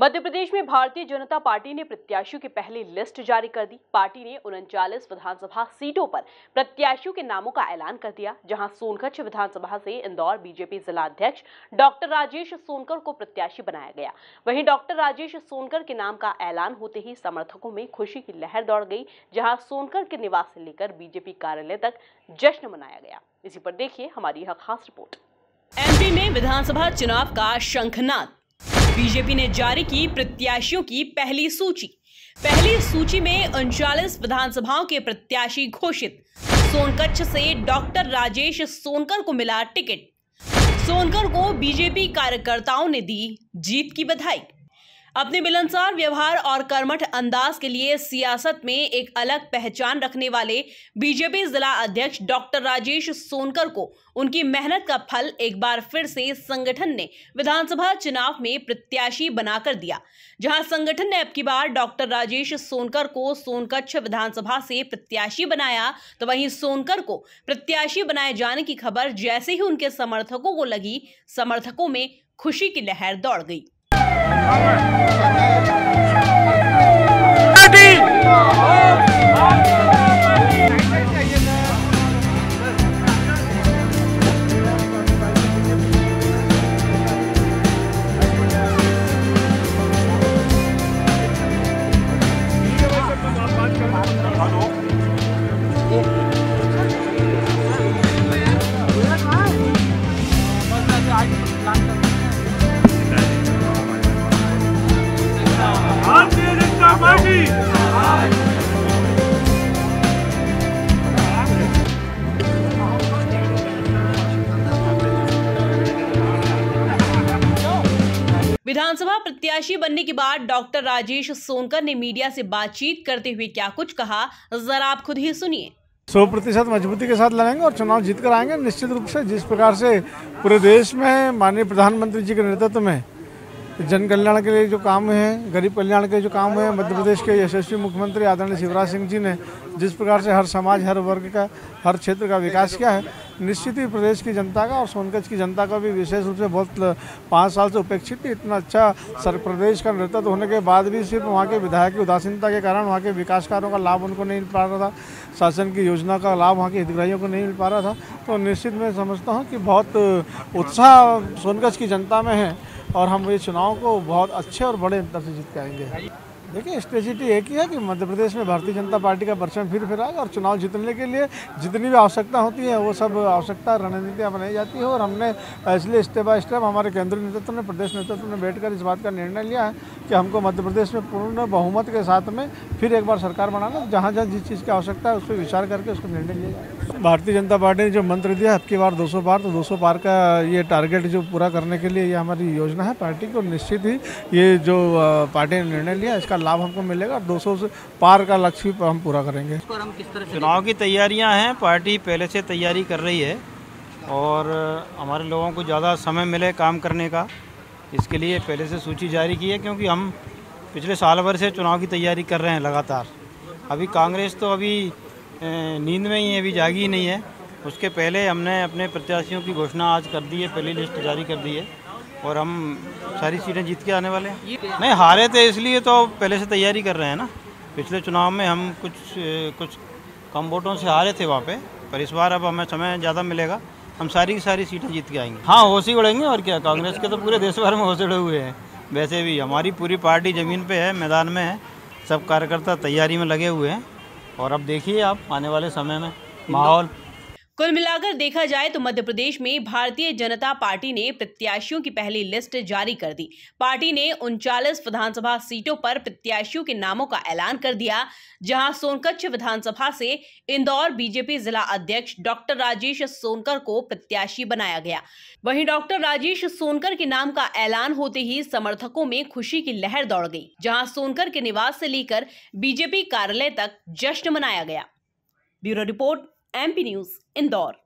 मध्य प्रदेश में भारतीय जनता पार्टी ने प्रत्याशियों की पहली लिस्ट जारी कर दी। पार्टी ने 39 विधानसभा सीटों पर प्रत्याशियों के नामों का ऐलान कर दिया, जहां सोनकच्छ विधानसभा से इंदौर बीजेपी जिला अध्यक्ष डॉक्टर राजेश सोनकर को प्रत्याशी बनाया गया। वहीं डॉक्टर राजेश सोनकर के नाम का ऐलान होते ही समर्थकों में खुशी की लहर दौड़ गई, जहाँ सोनकर के निवास से लेकर बीजेपी कार्यालय तक जश्न मनाया गया। इसी पर देखिए हमारी यह खास रिपोर्ट। एमपी में विधानसभा चुनाव का शंखनाद, बीजेपी ने जारी की प्रत्याशियों की पहली सूची। पहली सूची में 39 विधानसभाओं के प्रत्याशी घोषित। सोनकच्छ से डॉक्टर राजेश सोनकर को मिला टिकट। सोनकर को बीजेपी कार्यकर्ताओं ने दी जीत की बधाई। अपने मिलनसार व्यवहार और कर्मठ अंदाज के लिए सियासत में एक अलग पहचान रखने वाले बीजेपी जिला अध्यक्ष डॉक्टर राजेश सोनकर को उनकी मेहनत का फल एक बार फिर से संगठन ने विधानसभा चुनाव में प्रत्याशी बनाकर दिया, जहां संगठन ने अब की बार डॉक्टर राजेश सोनकर को सोनकच्छ विधानसभा से प्रत्याशी बनाया, तो वहीं सोनकर को प्रत्याशी बनाए जाने की खबर जैसे ही उनके समर्थकों को लगी, समर्थकों में खुशी की लहर दौड़ गई। विधानसभा प्रत्याशी बनने के बाद डॉक्टर राजेश सोनकर ने मीडिया से बातचीत करते हुए क्या कुछ कहा, जरा आप खुद ही सुनिए। 100% मजबूती के साथ लड़ेंगे और चुनाव जीत कर आएंगे। निश्चित रूप से जिस प्रकार से पूरे देश में माननीय प्रधानमंत्री जी के नेतृत्व में जन कल्याण के लिए जो काम है, गरीब कल्याण के जो काम है, मध्य प्रदेश के यशस्वी मुख्यमंत्री आदरणीय शिवराज सिंह जी ने जिस प्रकार से हर समाज, हर वर्ग का, हर क्षेत्र का विकास किया है, निश्चित ही प्रदेश की जनता का और सोनकच्छ की जनता का भी विशेष रूप से बहुत 5 साल से उपेक्षित थी। इतना अच्छा सर प्रदेश का नेतृत्व होने के बाद भी सिर्फ वहाँ के विधायक की उदासीनता के कारण वहाँ के विकास कार्यों का लाभ उनको नहीं मिल पा रहा था, शासन की योजना का लाभ वहाँ के हितग्राहियों को नहीं मिल पा रहा था। तो निश्चित मैं समझता हूँ कि बहुत उत्साह सोनकच्छ की जनता में है और हम ये चुनाव को बहुत अच्छे और बड़े अंतर से जीत के आएंगे। देखिए स्ट्रेटजी एक ही है कि मध्य प्रदेश में भारतीय जनता पार्टी का परचम फिर फहराएगा और चुनाव जीतने के लिए जितनी भी आवश्यकता होती है वो सब आवश्यकता रणनीतियाँ बनाई जाती है। और हमने इसलिए स्टेप बाय स्टेप हमारे केंद्रीय नेतृत्व ने, प्रदेश नेतृत्व ने बैठकर इस बात का निर्णय लिया है कि हमको मध्य प्रदेश में पूर्ण बहुमत के साथ में फिर एक बार सरकार बनाना, जहाँ जहाँ जिस चीज़ की आवश्यकता है उस पर विचार करके उसको निर्णय लिया जाए। भारतीय जनता पार्टी ने जो मंत्र दिया अब की बार 200 पार, तो 200 पार का ये टारगेट जो पूरा करने के लिए ये हमारी योजना है पार्टी को। निश्चित ही ये जो पार्टी ने निर्णय लिया इसका लाभ हमको मिलेगा। 200 से पार का लक्ष्य भी हम पूरा करेंगे। चुनाव की तैयारियां हैं, पार्टी पहले से तैयारी कर रही है और हमारे लोगों को ज़्यादा समय मिले काम करने का, इसके लिए पहले से सूची जारी की है, क्योंकि हम पिछले साल भर से चुनाव की तैयारी कर रहे हैं लगातार। अभी कांग्रेस तो अभी नींद में ही है, अभी जागी ही नहीं है। उसके पहले हमने अपने प्रत्याशियों की घोषणा आज कर दी है, पहली लिस्ट जारी कर दी है और हम सारी सीटें जीत के आने वाले हैं। नहीं हारे थे इसलिए तो पहले से तैयारी कर रहे हैं ना। पिछले चुनाव में हम कुछ कम वोटों से हारे थे वहाँ पर इस बार अब हमें समय ज़्यादा मिलेगा, हम सारी की सारी सीटें जीत के आएंगे। हाँ होशी उड़ेंगे और क्या, कांग्रेस के तो पूरे देश भर में होश उड़े हुए हैं। वैसे भी हमारी पूरी पार्टी ज़मीन पर है, मैदान में है, सब कार्यकर्ता तैयारी में लगे हुए हैं और अब देखिए आप आने वाले समय में माहौल। कुल मिलाकर देखा जाए तो मध्य प्रदेश में भारतीय जनता पार्टी ने प्रत्याशियों की पहली लिस्ट जारी कर दी। पार्टी ने 39 विधानसभा सीटों पर प्रत्याशियों के नामों का ऐलान कर दिया, जहां सोनकच्छ विधानसभा से इंदौर बीजेपी जिला अध्यक्ष डॉक्टर राजेश सोनकर को प्रत्याशी बनाया गया। वहीं डॉक्टर राजेश सोनकर के नाम का ऐलान होते ही समर्थकों में खुशी की लहर दौड़ गई, जहाँ सोनकर के निवास से लेकर बीजेपी कार्यालय तक जश्न मनाया गया। Bureau report MP News Indore.